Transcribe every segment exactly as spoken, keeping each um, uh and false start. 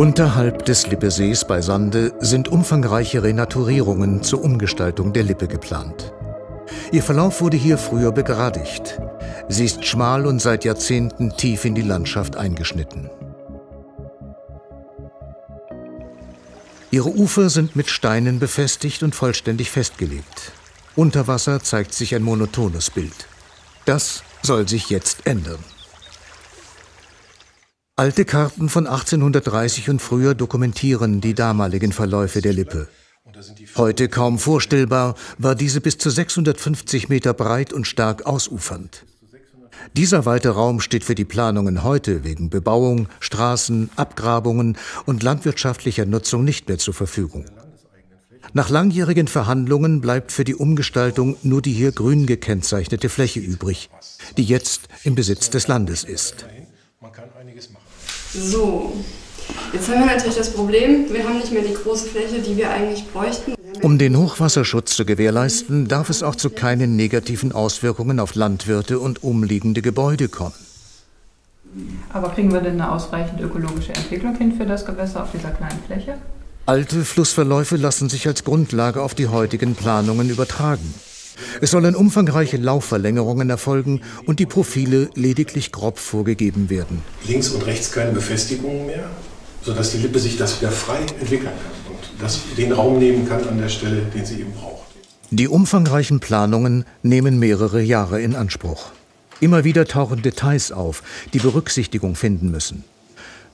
Unterhalb des Lippesees bei Sande sind umfangreiche Renaturierungen zur Umgestaltung der Lippe geplant. Ihr Verlauf wurde hier früher begradigt. Sie ist schmal und seit Jahrzehnten tief in die Landschaft eingeschnitten. Ihre Ufer sind mit Steinen befestigt und vollständig festgelegt. Unter Wasser zeigt sich ein monotones Bild. Das soll sich jetzt ändern. Alte Karten von achtzehnhundertdreißig und früher dokumentieren die damaligen Verläufe der Lippe. Heute kaum vorstellbar war diese bis zu sechshundertfünfzig Meter breit und stark ausufernd. Dieser weite Raum steht für die Planungen heute wegen Bebauung, Straßen, Abgrabungen und landwirtschaftlicher Nutzung nicht mehr zur Verfügung. Nach langjährigen Verhandlungen bleibt für die Umgestaltung nur die hier grün gekennzeichnete Fläche übrig, die jetzt im Besitz des Landes ist. So, jetzt haben wir natürlich das Problem, wir haben nicht mehr die große Fläche, die wir eigentlich bräuchten. Um den Hochwasserschutz zu gewährleisten, darf es auch zu keinen negativen Auswirkungen auf Landwirte und umliegende Gebäude kommen. Aber kriegen wir denn eine ausreichend ökologische Entwicklung hin für das Gewässer auf dieser kleinen Fläche? Alte Flussverläufe lassen sich als Grundlage auf die heutigen Planungen übertragen. Es sollen umfangreiche Laufverlängerungen erfolgen und die Profile lediglich grob vorgegeben werden. Links und rechts keine Befestigungen mehr, sodass die Lippe sich das wieder frei entwickeln kann und das, den Raum nehmen kann an der Stelle, den sie eben braucht. Die umfangreichen Planungen nehmen mehrere Jahre in Anspruch. Immer wieder tauchen Details auf, die Berücksichtigung finden müssen.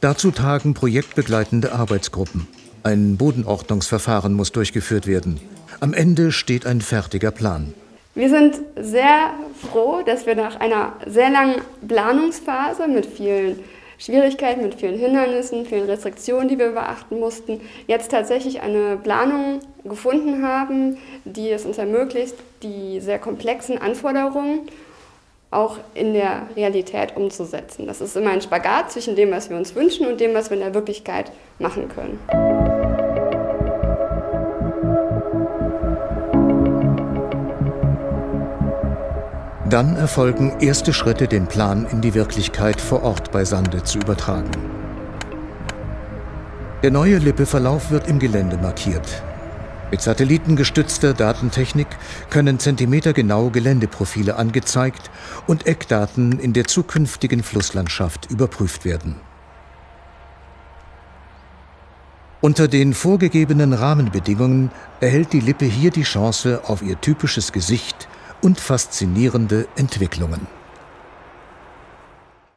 Dazu tagen projektbegleitende Arbeitsgruppen. Ein Bodenordnungsverfahren muss durchgeführt werden. Am Ende steht ein fertiger Plan. Wir sind sehr froh, dass wir nach einer sehr langen Planungsphase mit vielen Schwierigkeiten, mit vielen Hindernissen, vielen Restriktionen, die wir beachten mussten, jetzt tatsächlich eine Planung gefunden haben, die es uns ermöglicht, die sehr komplexen Anforderungen auch in der Realität umzusetzen. Das ist immer ein Spagat zwischen dem, was wir uns wünschen und dem, was wir in der Wirklichkeit machen können. Dann erfolgen erste Schritte, den Plan in die Wirklichkeit vor Ort bei Sande zu übertragen. Der neue Lippeverlauf wird im Gelände markiert. Mit satellitengestützter Datentechnik können zentimetergenau Geländeprofile angezeigt und Eckdaten in der zukünftigen Flusslandschaft überprüft werden. Unter den vorgegebenen Rahmenbedingungen erhält die Lippe hier die Chance auf ihr typisches Gesicht und faszinierende Entwicklungen.